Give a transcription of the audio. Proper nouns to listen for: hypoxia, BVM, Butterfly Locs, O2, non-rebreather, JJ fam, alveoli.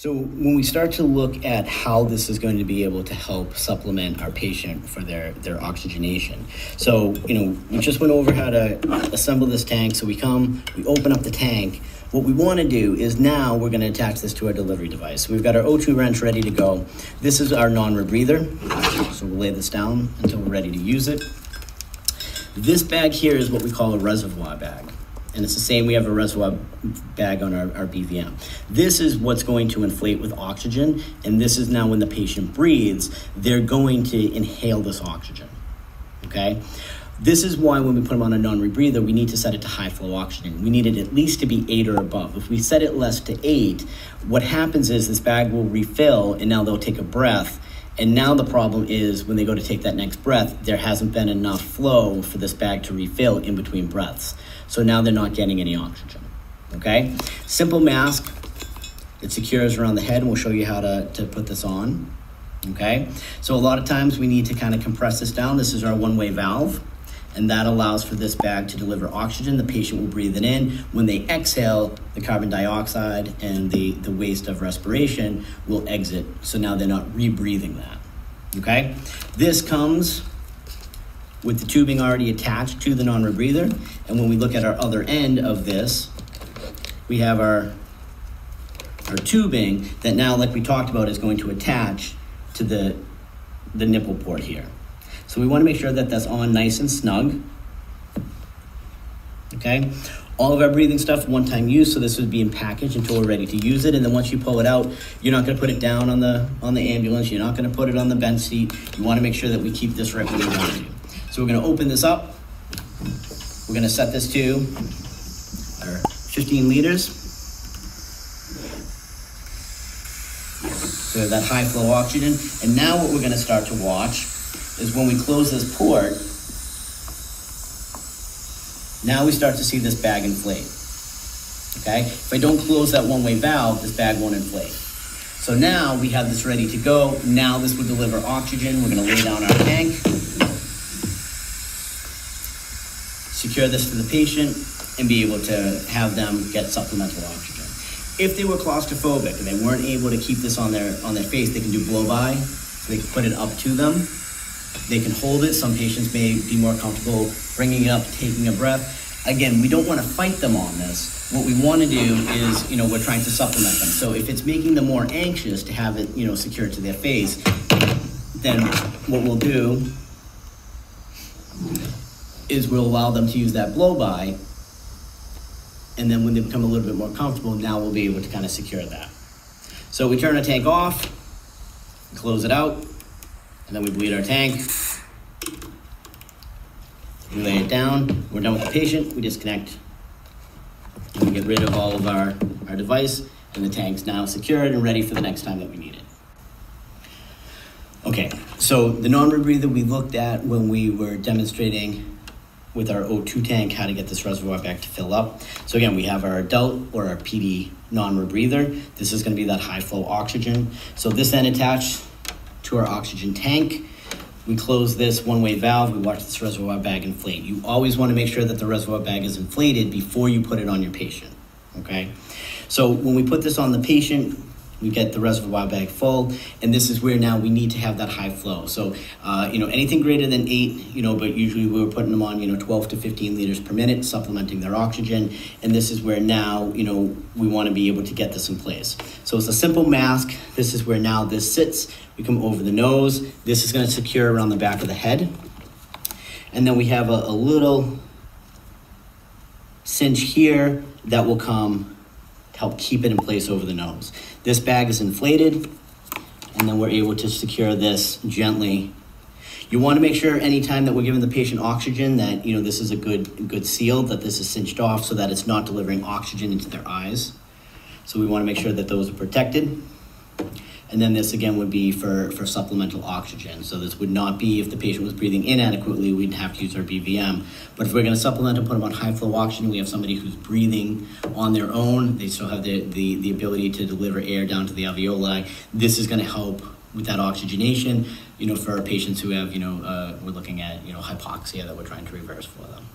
So when we start to look at how this is going to be able to help supplement our patient for their oxygenation. So, we just went over how to assemble this tank. So we come, we open up the tank. What we want to do is now we're going to attach this to our delivery device. So we've got our O2 wrench ready to go. This is our non-rebreather. So we'll lay this down until we're ready to use it. This bag here is what we call a reservoir bag. And it's the same, we have a reservoir bag on our BVM. This is what's going to inflate with oxygen, and this is now when the patient breathes, they're going to inhale this oxygen, okay? This is why when we put them on a non-rebreather, we need to set it to high flow oxygen. We need it at least to be 8 or above. If we set it less to 8, what happens is this bag will refill, and now they'll take a breath. And now the problem is when they go to take that next breath, there hasn't been enough flow for this bag to refill in between breaths. So now they're not getting any oxygen, okay? Simple mask, it secures around the head, and we'll show you how to put this on, okay? So a lot of times we need to kind of compress this down. This is our one-way valve, and that allows for this bag to deliver oxygen. The patient will breathe it in. When they exhale, the carbon dioxide and the waste of respiration will exit. So now they're not rebreathing that, okay? This comes with the tubing already attached to the non-rebreather. And when we look at our other end of this, we have our tubing that now, like we talked about, is going to attach to the nipple port here. So we want to make sure that that's on nice and snug, okay? All of our breathing stuff, one-time use, so this is being packaged until we're ready to use it, and then once you pull it out, you're not gonna put it down on the ambulance, you're not gonna put it on the bench seat, you wanna make sure that we keep this right where we want to. So we're gonna open this up, we're gonna set this to our 15 liters. So that high flow oxygen, and now what we're gonna start to watch is when we close this port, now we start to see this bag inflate, okay? If I don't close that one-way valve, this bag won't inflate. So now we have this ready to go. Now this will deliver oxygen. We're gonna lay down our tank, secure this to the patient, and be able to have them get supplemental oxygen. If they were claustrophobic and they weren't able to keep this on their face, they can do blow-by, so they can put it up to them. They can hold it. Some patients may be more comfortable bringing it up, taking a breath. Again, we don't want to fight them on this. What we want to do is, we're trying to supplement them. So if it's making them more anxious to have it, secured to their face, then what we'll do is we'll allow them to use that blow-by, and then when they become a little bit more comfortable, now we'll be able to kind of secure that. So we turn our tank off, close it out, and then we bleed our tank, we lay it down, we're done with the patient, we disconnect, and we get rid of all of our device, and the tank's now secured and ready for the next time that we need it. Okay, so the non-rebreather we looked at when we were demonstrating with our O2 tank how to get this reservoir back to fill up. So again, we have our adult or our PD non-rebreather. This is gonna be that high flow oxygen. So this end attached to our oxygen tank. We close this one-way valve, we watch this reservoir bag inflate. You always want to make sure that the reservoir bag is inflated before you put it on your patient, okay? So when we put this on the patient, we get the reservoir bag full, and this is where now we need to have that high flow. So, anything greater than 8, but usually we were putting them on, 12 to 15 liters per minute, supplementing their oxygen, and this is where now, we want to be able to get this in place. So it's a simple mask. This is where now this sits. We come over the nose. This is going to secure around the back of the head. And then we have a little cinch here that will come help keep it in place over the nose. This bag is inflated, and then we're able to secure this gently. You want to make sure anytime that we're giving the patient oxygen that this is a good seal, that this is cinched off so that it's not delivering oxygen into their eyes. So we want to make sure that those are protected. And then this again would be for supplemental oxygen. So this would not be if the patient was breathing inadequately, we'd have to use our BVM. But if we're gonna supplement and put them on high flow oxygen, we have somebody who's breathing on their own, they still have the ability to deliver air down to the alveoli. This is gonna help with that oxygenation, for our patients who have, we're looking at, hypoxia that we're trying to reverse for them.